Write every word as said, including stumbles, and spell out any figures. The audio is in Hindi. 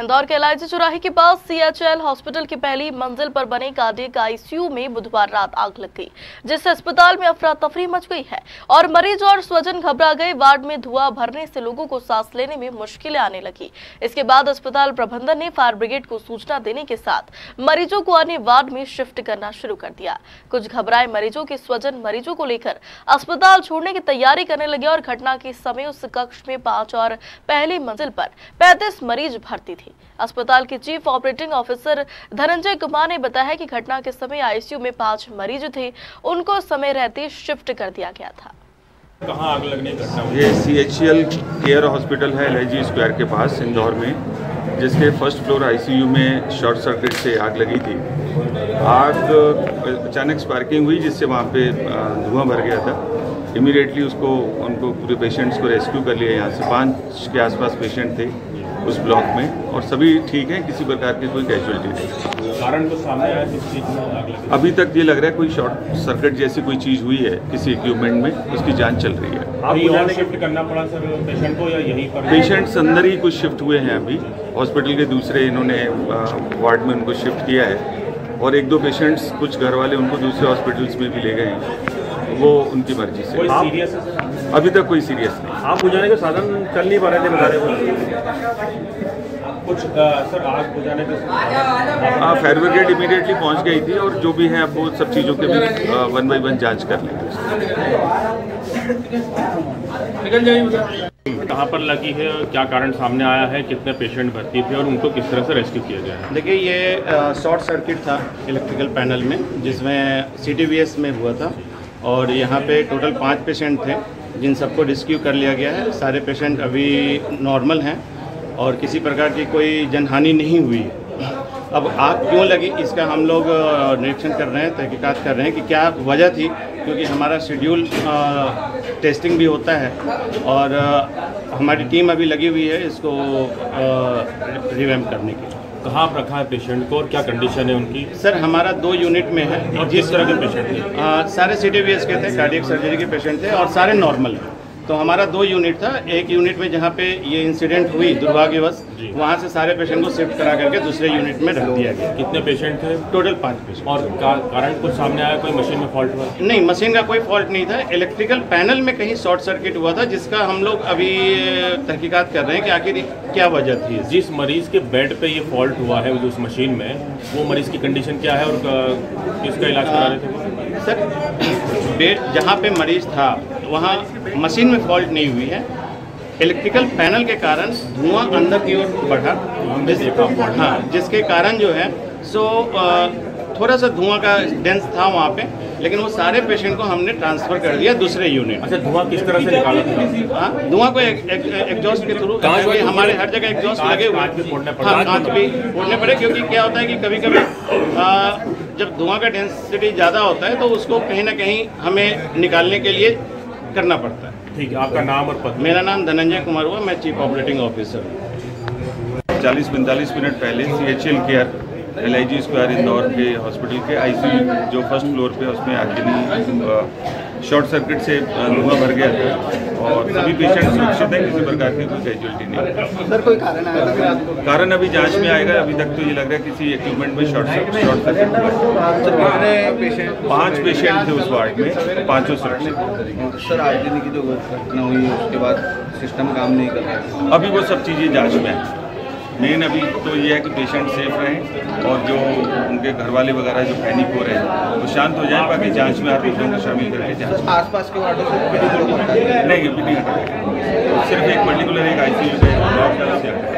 इंदौर के एलजी चौराहे के पास सीएचएल हॉस्पिटल की पहली मंजिल पर बने कार्डियक का आईसीयू में बुधवार रात आग लग गई, जिससे अस्पताल में अफरा तफरी मच गई है और मरीज और स्वजन घबरा गए। वार्ड में धुआं भरने से लोगों को सांस लेने में मुश्किलें आने लगी। इसके बाद अस्पताल प्रबंधन ने फायर ब्रिगेड को सूचना देने के साथ मरीजों को अन्य वार्ड में शिफ्ट करना शुरू कर दिया। कुछ घबराए मरीजों के स्वजन मरीजों को लेकर अस्पताल छोड़ने की तैयारी करने लगे और घटना के समय उस कक्ष में पांच और पहली मंजिल पर पैंतीस मरीज भर्ती थे। अस्पताल के chief operating officer Dhananjay Kumar ने बताया कि घटना के समय आईसीयू में पांच मरीज थे, उनको समय रहते शिफ्ट कर दिया गया था। कहाँ आग लगने की घटना? ये सीएचएल केयर हॉस्पिटल है एलजी स्क्वायर के पास इंदौर में, जिसके फर्स्ट फ्लोर आईसीयू में शॉर्ट सर्किट से आग लगी थी। आग अचानक स्पार्किंग हुई, जिससे वहाँ पे धुआं भर गया था। इमीडिएटली उसको उनको पूरे पेशेंट्स को रेस्क्यू कर लिया। यहाँ से पाँच के आसपास पेशेंट थे उस ब्लॉक में और सभी ठीक हैं, किसी प्रकार की कोई कैजुअलिटी नहीं। कारण तो सामने आया जिस चीज़ में आग लगी, अभी तक ये लग रहा है कोई शॉर्ट सर्किट जैसी कोई चीज़ हुई है किसी इक्विपमेंट में, उसकी जांच चल रही है। अभी और शिफ्ट करना पड़ा सर पेशेंट को या यहीं पर? पेशेंट्स अंदर ही कुछ शिफ्ट हुए हैं, अभी हॉस्पिटल के दूसरे इन्होंने वार्ड में उनको शिफ्ट किया है और एक दो पेशेंट्स कुछ घर वाले उनको दूसरे हॉस्पिटल्स में भी ले गए हैं, वो उनकी मर्जी से। कोई सीरियस है? अभी तक कोई सीरियस नहीं। आप बुझाने के साधन चल नहीं पा रहे थे बता रहे कुछ सर? आग बुझाने के फायर ब्रिगेड इमीडिएटली पहुंच गई थी और जो भी है अब वो सब चीज़ों के भी वन बाई वन जांच कर लेंगे। कहाँ पर लगी है, क्या कारण सामने आया है, कितने पेशेंट भर्ती थे और उनको किस तरह से रेस्क्यू किया गया है? देखिए, ये शॉर्ट सर्किट था इलेक्ट्रिकल पैनल में, जिसमें सी टी वी एस में हुआ था और यहाँ पे टोटल पाँच पेशेंट थे, जिन सबको रेस्क्यू कर लिया गया है। सारे पेशेंट अभी नॉर्मल हैं और किसी प्रकार की कोई जनहानि नहीं हुई। अब आग क्यों लगी इसका हम लोग निरीक्षण कर रहे हैं, तहकीकात कर रहे हैं कि क्या वजह थी, क्योंकि हमारा शेड्यूल टेस्टिंग भी होता है और आ, हमारी टीम अभी लगी हुई है इसको रिवैम्प करने के लिए। कहाँ पर रखा है पेशेंट को और क्या कंडीशन है उनकी? सर, हमारा दो यूनिट में है और जिस तरह के पेशेंट थे आ, सारे सी टी वी एस के थे, कार्डियक सर्जरी के पेशेंट थे और सारे नॉर्मल हैं। तो हमारा दो यूनिट था, एक यूनिट में जहाँ पे ये इंसिडेंट हुई दुर्भाग्यवश, वहाँ से सारे पेशेंट को शिफ्ट करा करके दूसरे यूनिट में रख दिया गया। कितने पेशेंट थे टोटल? पाँच पेशेंट। और कारण कुछ सामने आया, कोई मशीन में फॉल्ट हुआ? नहीं, मशीन का कोई फॉल्ट नहीं था, इलेक्ट्रिकल पैनल में कहीं शॉर्ट सर्किट हुआ था, जिसका हम लोग अभी तहकीकात कर रहे हैं कि आखिर क्या वजह थी। जिस मरीज के बेड पर ये फॉल्ट हुआ है उस मशीन में, वो मरीज की कंडीशन क्या है और किसका इलाज करा रहे थे? सर, बेड जहाँ पे मरीज था वहाँ मशीन में फॉल्ट नहीं हुई है, इलेक्ट्रिकल पैनल के कारण धुआं अंदर की ओर बढ़ा, हाँ, जिसके कारण जो है सो थोड़ा सा धुआं का डेंस था वहाँ पे, लेकिन वो सारे पेशेंट को हमने ट्रांसफ़र कर दिया दूसरे यूनिट। अच्छा, धुआं किस तरह से निकाला था? हाँ, धुआं को एग्जॉस्ट के थ्रू, क्योंकि हमारे हर जगह एग्जॉस्ट लगे हुए हैं। हाँ, कांच भी फोड़ने पड़े, क्योंकि क्या होता है कि कभी कभी जब धुआं का डेंसिटी ज़्यादा होता है तो उसको कहीं ना कहीं हमें निकालने के लिए करना पड़ता है। ठीक है, आपका नाम और पद? मेरा नाम धनंजय कुमार हुआ, मैं चीफ ऑपरेटिंग ऑफिसर हूँ। चालीस पैंतालीस मिनट पहले CHL care LG square Indore के हॉस्पिटल के आईसीयू जो फर्स्ट फ्लोर पे, उसमें आखिरी शॉर्ट सर्किट से धुआं भर गया था और सभी पेशेंट सुरक्षित हैं, किसी प्रकार की कोई कैजुअलिटी नहीं। सर, कोई कारण आया? कारण अभी जांच में आएगा, अभी तक तो ये लग रहा है किसी इक्विपमेंट में शॉर्ट शॉर्ट सर्किट। पाँच पेशेंट थे उस वार्ड में, पाँचों सुरक्षित। सर, आज दिन की जो घटना हुई उसके बाद सिस्टम काम नहीं कर रहा, अभी वो सब चीज़ें जाँच में है। मेन अभी तो ये है कि पेशेंट सेफ रहें और जो उनके घर वाले वगैरह जो पैनिक हो रहे हैं वो तो शांत हो जाएं, बाकी जांच में आप लोगों को शामिल करके जांच। आसपास के वार्डों से नहीं, अभी नहीं हटाएगा, सिर्फ एक पर्टिकुलर एक आईसीयू का ब्लॉक है।